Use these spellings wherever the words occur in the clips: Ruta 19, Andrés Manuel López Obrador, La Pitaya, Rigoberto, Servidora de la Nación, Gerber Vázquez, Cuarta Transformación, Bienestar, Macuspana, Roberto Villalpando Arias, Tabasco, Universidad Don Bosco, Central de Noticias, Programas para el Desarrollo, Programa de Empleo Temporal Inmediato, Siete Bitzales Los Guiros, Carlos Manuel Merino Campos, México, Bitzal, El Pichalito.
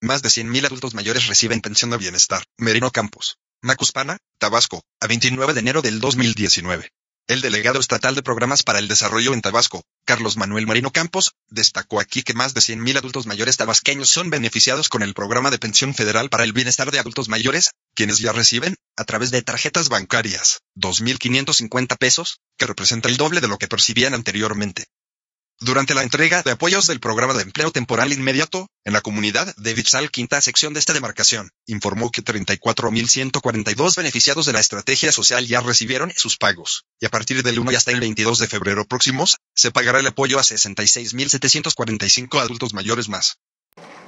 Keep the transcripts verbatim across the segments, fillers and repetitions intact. Más de cien mil adultos mayores reciben pensión de bienestar. Merino Campos, Macuspana, Tabasco, a veintinueve de enero del dos mil diecinueve. El delegado estatal de Programas para el Desarrollo en Tabasco, Carlos Manuel Merino Campos, destacó aquí que más de cien mil adultos mayores tabasqueños son beneficiados con el Programa de Pensión Federal para el Bienestar de Adultos Mayores, quienes ya reciben, a través de tarjetas bancarias, dos mil quinientos cincuenta pesos, que representa el doble de lo que percibían anteriormente. Durante la entrega de apoyos del Programa de Empleo Temporal Inmediato, en la comunidad de Bitzal, quinta sección de esta demarcación, informó que treinta y cuatro mil ciento cuarenta y dos beneficiados de la estrategia social ya recibieron sus pagos, y a partir del uno y hasta el veintidós de febrero próximos, se pagará el apoyo a sesenta y seis mil setecientos cuarenta y cinco adultos mayores más.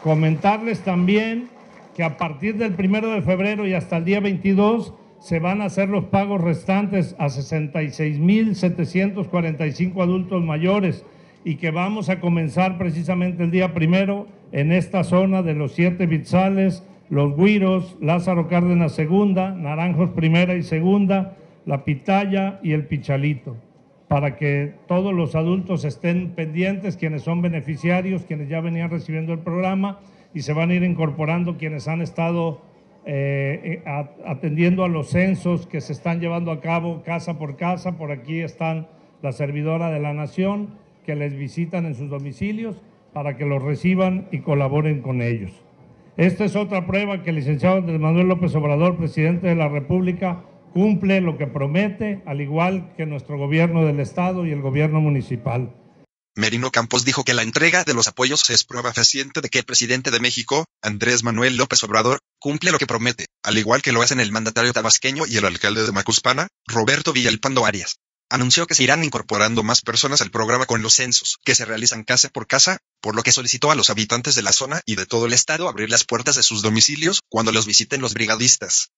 Comentarles también que a partir del primero de febrero y hasta el día veintidós, se van a hacer los pagos restantes a sesenta y seis mil setecientos cuarenta y cinco adultos mayores, y que vamos a comenzar precisamente el día primero en esta zona de los Siete Bitzales, Los Guiros, Lázaro Cárdenas segundo, Naranjos primero y segundo, La Pitaya y El Pichalito, para que todos los adultos estén pendientes, quienes son beneficiarios, quienes ya venían recibiendo el programa, y se van a ir incorporando quienes han estado eh, atendiendo a los censos que se están llevando a cabo casa por casa. Por aquí están la Servidora de la Nación, que les visitan en sus domicilios para que los reciban y colaboren con ellos. Esta es otra prueba que el licenciado Andrés Manuel López Obrador, presidente de la República, cumple lo que promete, al igual que nuestro gobierno del estado y el gobierno municipal. Merino Campos dijo que la entrega de los apoyos es prueba fehaciente de que el presidente de México, Andrés Manuel López Obrador, cumple lo que promete, al igual que lo hacen el mandatario tabasqueño y el alcalde de Macuspana, Roberto Villalpando Arias. Anunció que se irán incorporando más personas al programa con los censos que se realizan casa por casa, por lo que solicitó a los habitantes de la zona y de todo el estado abrir las puertas de sus domicilios cuando los visiten los brigadistas.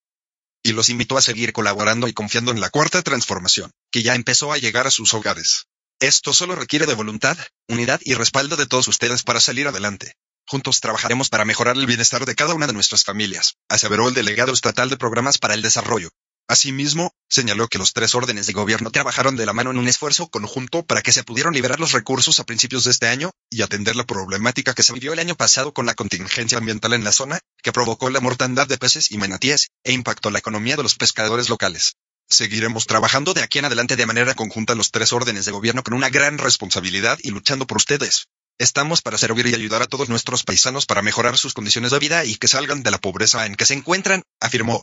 Y los invitó a seguir colaborando y confiando en la Cuarta Transformación, que ya empezó a llegar a sus hogares. Esto solo requiere de voluntad, unidad y respaldo de todos ustedes para salir adelante. Juntos trabajaremos para mejorar el bienestar de cada una de nuestras familias, aseveró el delegado estatal de Programas para el Desarrollo. Asimismo, señaló que los tres órdenes de gobierno trabajaron de la mano en un esfuerzo conjunto para que se pudieran liberar los recursos a principios de este año y atender la problemática que se vivió el año pasado con la contingencia ambiental en la zona, que provocó la mortandad de peces y manatíes e impactó la economía de los pescadores locales. Seguiremos trabajando de aquí en adelante de manera conjunta los tres órdenes de gobierno con una gran responsabilidad y luchando por ustedes. Estamos para servir y ayudar a todos nuestros paisanos para mejorar sus condiciones de vida y que salgan de la pobreza en que se encuentran, afirmó.